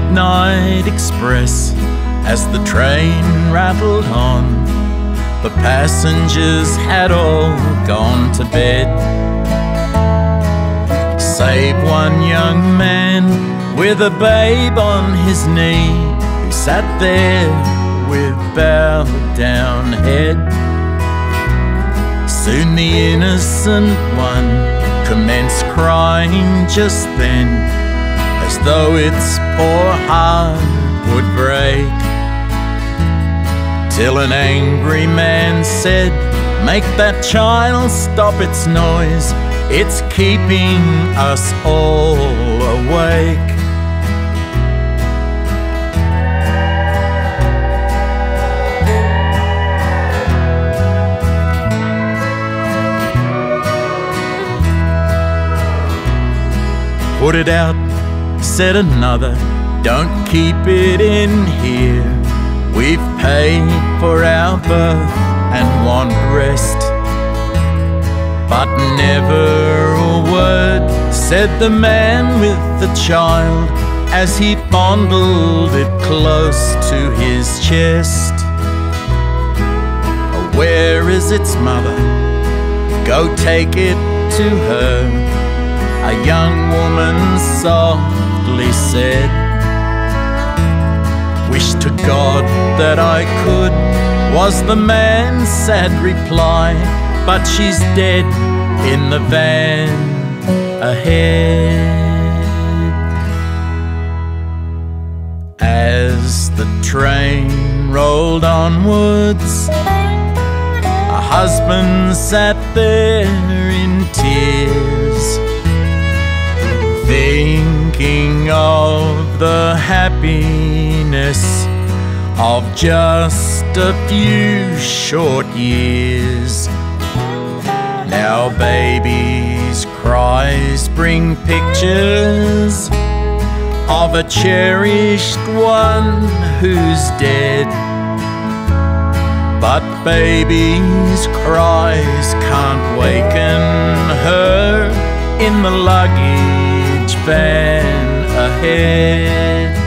midnight express. As the train rattled on, the passengers had all gone to bed, save one young man with a babe on his knee, who sat there with bowed down head. Soon the innocent one commenced crying just then, as though its poor heart would break, till an angry man said, "Make that child stop its noise, it's keeping us all awake." "Put it out," said another, "don't keep it in here. We've paid for our birth and want rest." But never a word said the man with the child, as he fondled it close to his chest. "Where is its mother? Go take it to her," a young woman softly said. "Wish to God that I could," was the man's sad reply, "but she's dead in the van ahead." As the train rolled onwards, a husband sat there in tears, thinking of the happiness of just a few short years. Now baby's cries bring pictures of a cherished one who's dead, but baby's cries can't waken her in the luggage van ahead.